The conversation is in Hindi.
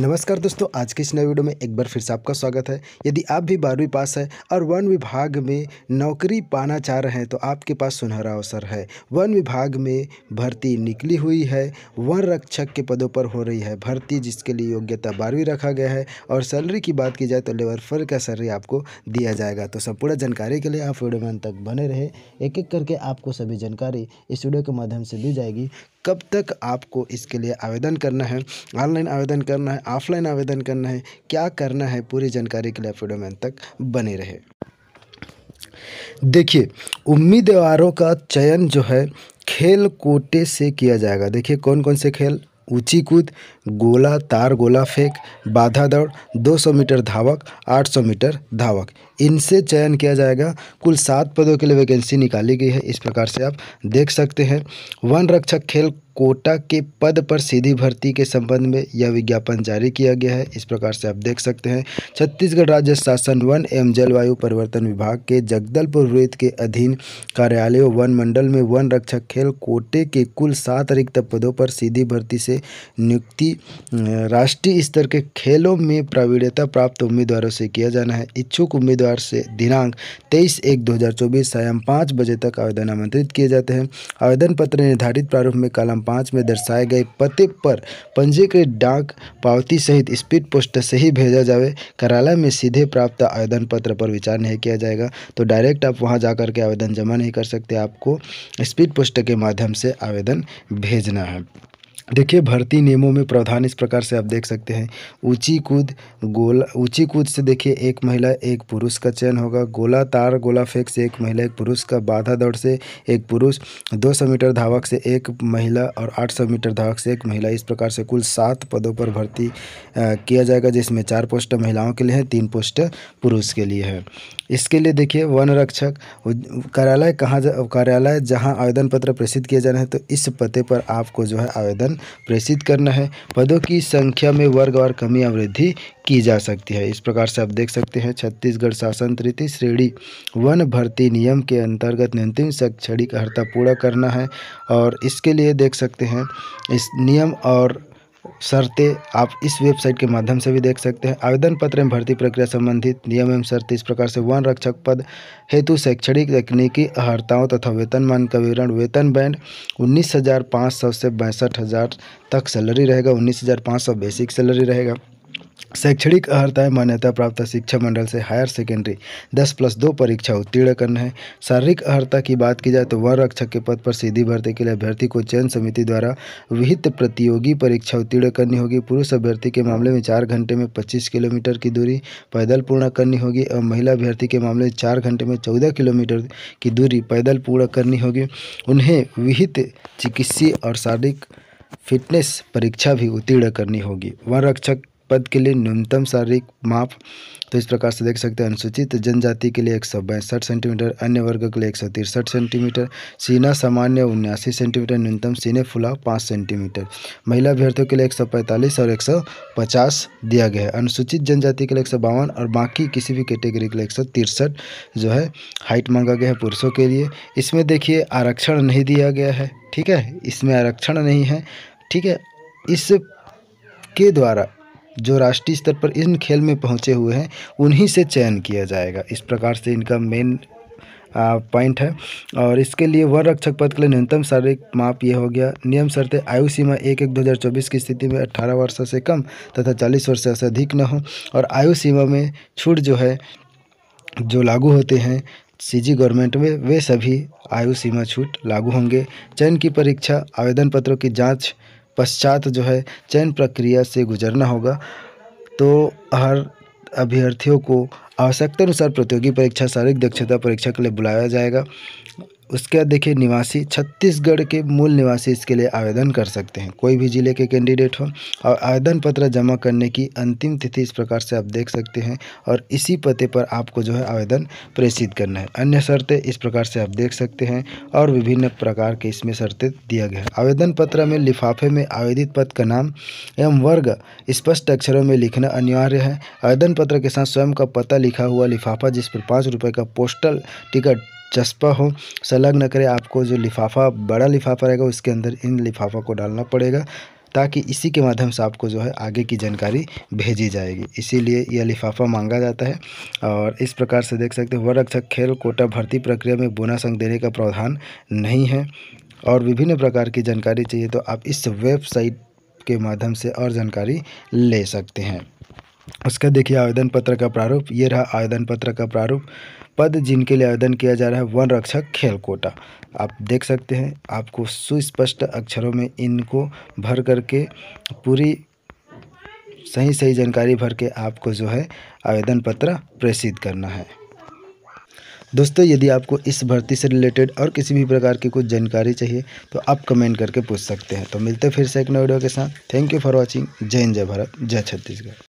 नमस्कार दोस्तों, आज के इस नए वीडियो में एक बार फिर से आपका स्वागत है। यदि आप भी 12वीं पास है और वन विभाग में नौकरी पाना चाह रहे हैं तो आपके पास सुनहरा अवसर है। वन विभाग में भर्ती निकली हुई है, वन रक्षक के पदों पर हो रही है भर्ती, जिसके लिए योग्यता 12वीं रखा गया है। और सैलरी की बात की जाए तो लेबर फर का सैलरी आपको दिया जाएगा। तो संपूर्ण जानकारी के लिए आप वीडियो में अंत तक बने रहे। एक एक करके आपको सभी जानकारी इस वीडियो के माध्यम से दी जाएगी। कब तक आपको इसके लिए आवेदन करना है, ऑनलाइन आवेदन करना है, ऑफलाइन आवेदन करना है, क्या करना है, पूरी जानकारी के लिए वीडियो में अंत तक बने रहे। देखिए, उम्मीदवारों का चयन जो है खेल कोटे से किया जाएगा। देखिए कौन कौन से खेल: ऊंची कूद, गोला तार गोला फेंक, बाधा दौड़, 200 मीटर धावक, 800 मीटर धावक, इनसे चयन किया जाएगा। कुल 7 पदों के लिए वैकेंसी निकाली गई है। इस प्रकार से आप देख सकते हैं। वन रक्षक खेल कोटा के पद पर सीधी भर्ती के संबंध में यह विज्ञापन जारी किया गया है। इस प्रकार से आप देख सकते हैं। छत्तीसगढ़ राज्य शासन वन एवं जलवायु परिवर्तन विभाग के जगदलपुर रोहित के अधीन कार्यालयों वन मंडल में वन रक्षक खेल कोटे के कुल 7 रिक्त पदों पर सीधी भर्ती से नियुक्ति राष्ट्रीय स्तर के खेलों में प्रावीण्यता प्राप्त उम्मीदवारों से किया जाना है। इच्छुक उम्मीदवार से दिनांक 23/1/2024 सायं 5 बजे तक आवेदन आमंत्रित किए जाते हैं। आवेदन पत्र निर्धारित प्रारूप में कलम 5 में दर्शाए गए पते पर पंजीकृत डाक पावती सहित स्पीड पोस्ट से ही भेजा जावे। कार्यालय में सीधे प्राप्त आवेदन पत्र पर विचार नहीं किया जाएगा। तो डायरेक्ट आप वहां जाकर के आवेदन जमा नहीं कर सकते, आपको स्पीड पोस्ट के माध्यम से आवेदन भेजना है। देखिए भर्ती नियमों में प्रावधान इस प्रकार से आप देख सकते हैं। ऊंची कूद से देखिए 1 महिला 1 पुरुष का चयन होगा। गोला तार गोला फेंक से 1 महिला 1 पुरुष का, बाधा दौड़ से 1 पुरुष, 200 मीटर धावक से 1 महिला और 800 मीटर धावक से 1 महिला। इस प्रकार से कुल 7 पदों पर भर्ती किया जाएगा, जिसमें 4 पोस्ट महिलाओं के लिए है, 3 पोस्ट पुरुष के लिए है। इसके लिए देखिए वन रक्षक कार्यालय जहाँ आवेदन पत्र प्रेषित किया जाना है, तो इस पते पर आपको जो है आवेदन प्रेषित करना है। पदों की संख्या में वर्गवार कमी या वृद्धि की जा सकती है। इस प्रकार से आप देख सकते हैं। छत्तीसगढ़ शासन 3य श्रेणी वन भर्ती नियम के अंतर्गत न्यूनतम शैक्षणिक अर्हता पूरा करना है। और इसके लिए देख सकते हैं, इस नियम और शर्तें आप इस वेबसाइट के माध्यम से भी देख सकते हैं। आवेदन पत्र में भर्ती प्रक्रिया संबंधित नियम एवं शर्तें। इस प्रकार से वन रक्षक पद हेतु शैक्षणिक तकनीकी अर्हताओं तथा वेतनमान का विवरण। वेतन बैंड 19,500 से 62,000 तक सैलरी रहेगा। 19,500 बेसिक सैलरी रहेगा। शैक्षणिक अर्हताएं: मान्यता प्राप्त शिक्षा मंडल से हायर सेकेंडरी 10+2 परीक्षा उत्तीर्ण करना है। शारीरिक अर्हता की बात की जाए तो वन रक्षक के पद पर सीधी भर्ती के लिए अभ्यर्थी को चयन समिति द्वारा विहित प्रतियोगी परीक्षा उत्तीर्ण करनी होगी। पुरुष अभ्यर्थी के मामले में 4 घंटे में 25 किलोमीटर की दूरी पैदल पूर्ण करनी होगी और महिला अभ्यर्थी के मामले में 4 घंटे में 14 किलोमीटर की दूरी पैदल पूर्ण करनी होगी। उन्हें विहित चिकित्सीय और शारीरिक फिटनेस परीक्षा भी उत्तीर्ण करनी होगी। वन रक्षक पद के लिए न्यूनतम शारीरिक माप, तो इस प्रकार से देख सकते हैं। अनुसूचित जनजाति के लिए 162 सेंटीमीटर, अन्य वर्ग के लिए 163 सेंटीमीटर, सीना सामान्य 79 सेंटीमीटर, न्यूनतम सीने फुलाव 5 सेंटीमीटर, महिला अभ्यर्थियों के लिए 145 और 150 दिया गया है। अनुसूचित जनजाति के लिए 152 और बाकी किसी भी कैटेगरी के लिए 163 जो है हाइट मांगा गया है पुरुषों के लिए। इसमें देखिए आरक्षण नहीं दिया गया है, ठीक है, इसमें आरक्षण नहीं है, ठीक है। इसके द्वारा जो राष्ट्रीय स्तर पर इन खेल में पहुंचे हुए हैं उन्हीं से चयन किया जाएगा। इस प्रकार से इनका मेन पॉइंट है। और इसके लिए वन रक्षक पद के लिए न्यूनतम शारीरिक माप ये हो गया। नियम शर्तें: आयु सीमा 1/1/2024 की स्थिति में 18 वर्ष से कम तथा 40 वर्ष से अधिक न हो। और आयु सीमा में छूट जो है जो लागू होते हैं सीजी गवर्नमेंट में, वे सभी आयु सीमा छूट लागू होंगे। चयन की परीक्षा: आवेदन पत्रों की जाँच पश्चात जो है चयन प्रक्रिया से गुजरना होगा। तो हर अभ्यर्थियों को आवश्यकता अनुसार प्रतियोगी परीक्षा शारीरिक दक्षता परीक्षा के लिए बुलाया जाएगा। उसके बाद देखिए निवासी: छत्तीसगढ़ के मूल निवासी इसके लिए आवेदन कर सकते हैं, कोई भी जिले के कैंडिडेट हो। और आवेदन पत्र जमा करने की अंतिम तिथि इस प्रकार से आप देख सकते हैं। और इसी पते पर आपको जो है आवेदन प्रेषित करना है। अन्य शर्तें इस प्रकार से आप देख सकते हैं और विभिन्न प्रकार के इसमें शर्तें दिया गया है। आवेदन पत्र में लिफाफे में आवेदित पद का नाम एवं वर्ग स्पष्ट अक्षरों में लिखना अनिवार्य है। आवेदन पत्र के साथ स्वयं का पता लिखा हुआ लिफाफा जिस पर 5 रुपये का पोस्टल टिकट चस्पा हो संलग्न करें। आपको जो लिफाफा बड़ा लिफाफा रहेगा उसके अंदर इन लिफाफा को डालना पड़ेगा। ताकि इसी के माध्यम से आपको जो है आगे की जानकारी भेजी जाएगी, इसीलिए यह लिफाफा मांगा जाता है। और इस प्रकार से देख सकते हैं, वन रक्षक खेल कोटा भर्ती प्रक्रिया में बोनस अंक देने का प्रावधान नहीं है। और विभिन्न प्रकार की जानकारी चाहिए तो आप इस वेबसाइट के माध्यम से और जानकारी ले सकते हैं। उसका देखिए आवेदन पत्र का प्रारूप, ये रहा आवेदन पत्र का प्रारूप। पद जिनके लिए आवेदन किया जा रहा है, वन रक्षक खेल कोटा, आप देख सकते हैं। आपको सुस्पष्ट अक्षरों में इनको भर करके पूरी सही जानकारी भर के आपको जो है आवेदन पत्र प्रेषित करना है। दोस्तों, यदि आपको इस भर्ती से रिलेटेड और किसी भी प्रकार की कुछ जानकारी चाहिए तो आप कमेंट करके पूछ सकते हैं। तो मिलते हैं फिर से एक नए वीडियो के साथ। Thank you for watching. जय हिंद, जय भारत, जय छत्तीसगढ़।